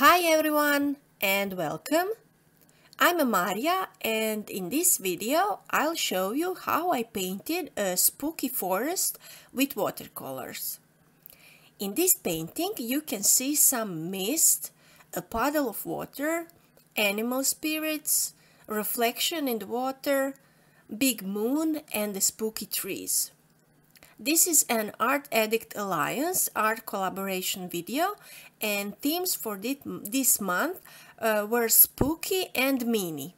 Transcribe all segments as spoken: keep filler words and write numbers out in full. Hi everyone and welcome! I'm Amaria and in this video I'll show you how I painted a spooky forest with watercolors. In this painting you can see some mist, a puddle of water, animal spirits, reflection in the water, big moon and the spooky trees. This is an Art Addict Alliance art collaboration video, and themes for this month uh, were spooky and mini.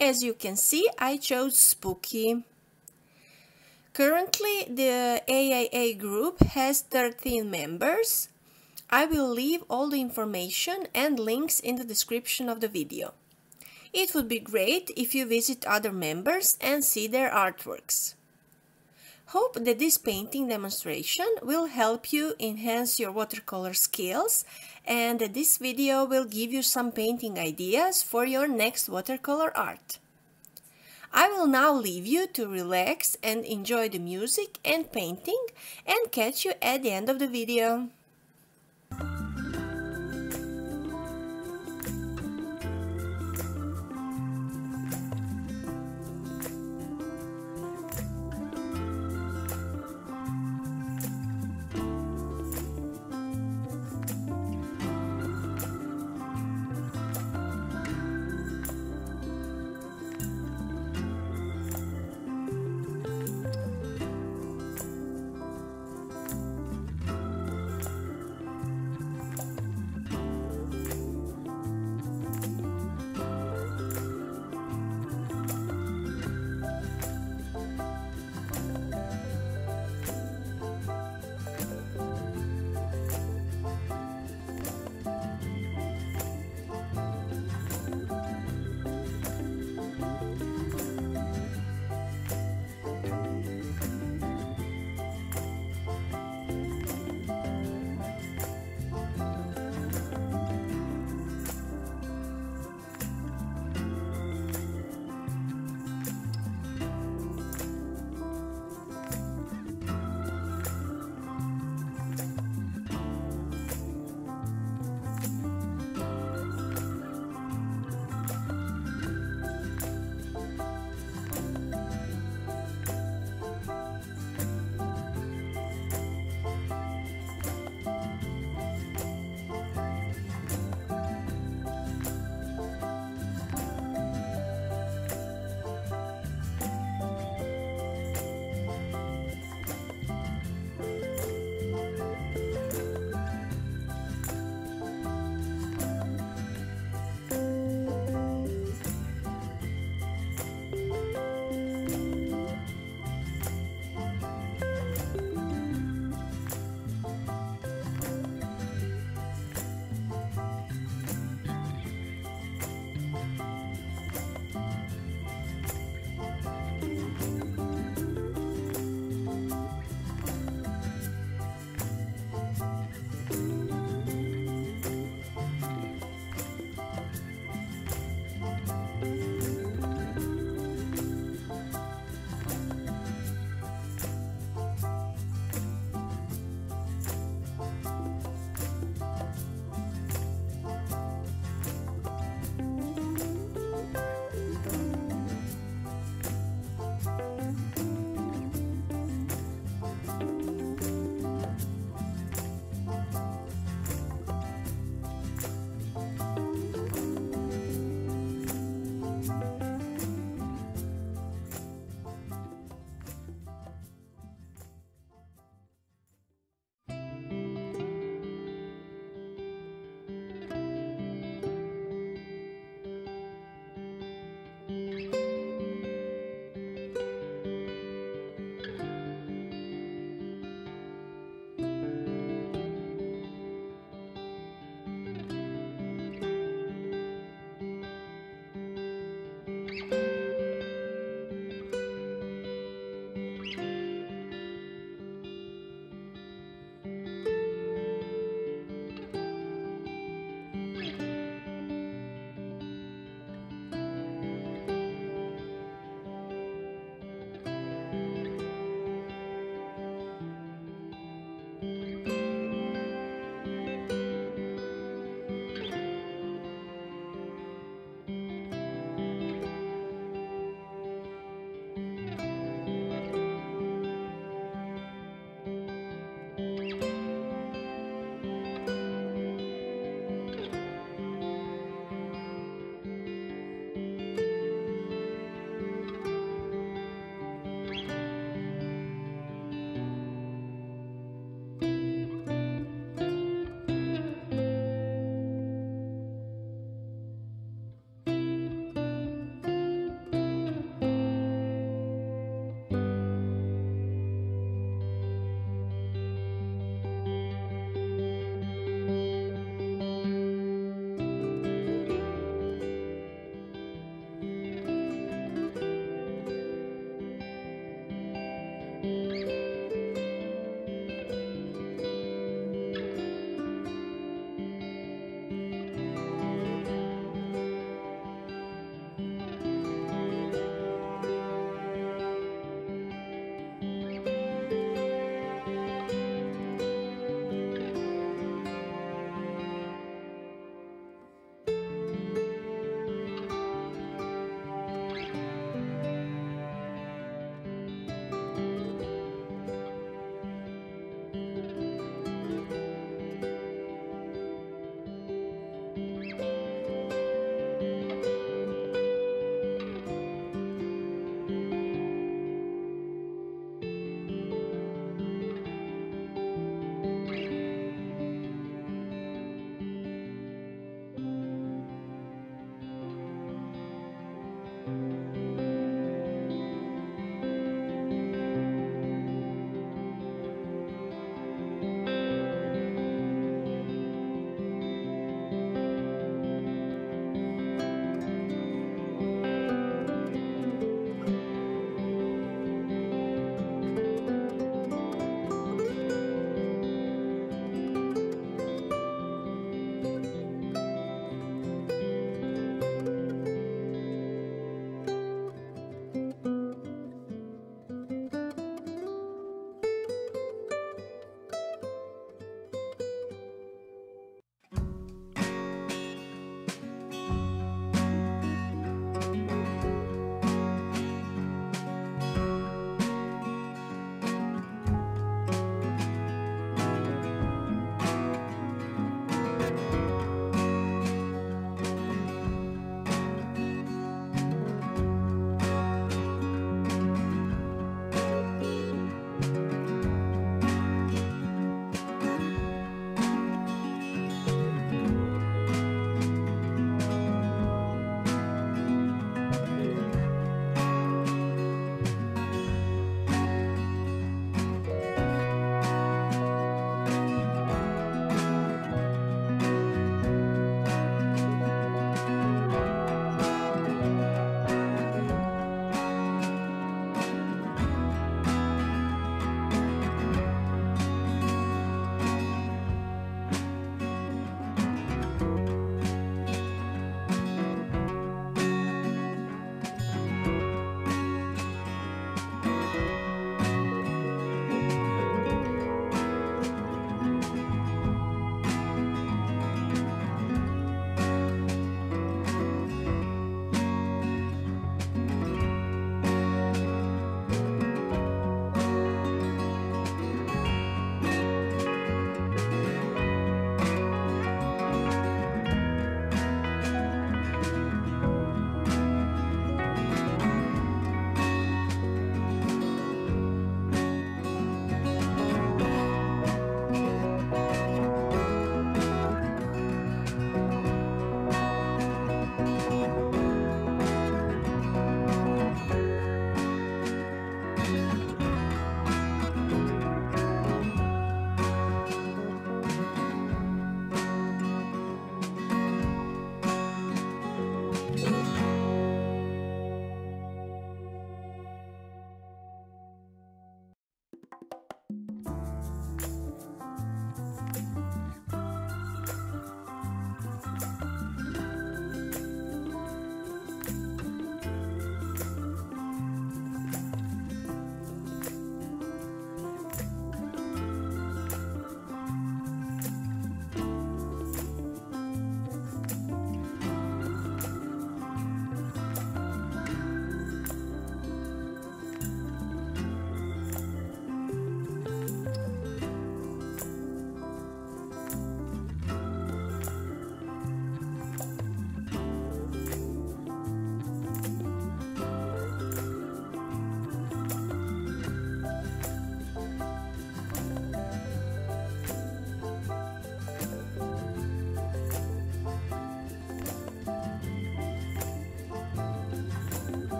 As you can see, I chose spooky. Currently, the A A A group has thirteen members. I will leave all the information and links in the description of the video. It would be great if you visit other members and see their artworks. Hope that this painting demonstration will help you enhance your watercolor skills and that this video will give you some painting ideas for your next watercolor art. I will now leave you to relax and enjoy the music and painting, and catch you at the end of the video.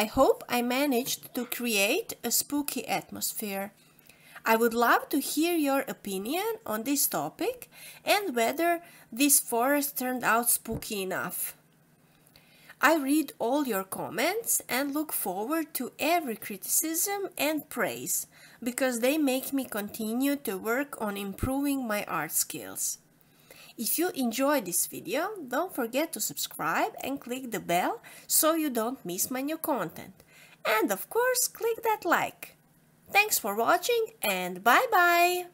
I hope I managed to create a spooky atmosphere. I would love to hear your opinion on this topic and whether this forest turned out spooky enough. I read all your comments and look forward to every criticism and praise, because they make me continue to work on improving my art skills. If you enjoyed this video, don't forget to subscribe and click the bell so you don't miss my new content. And of course, click that like. Thanks for watching and bye-bye!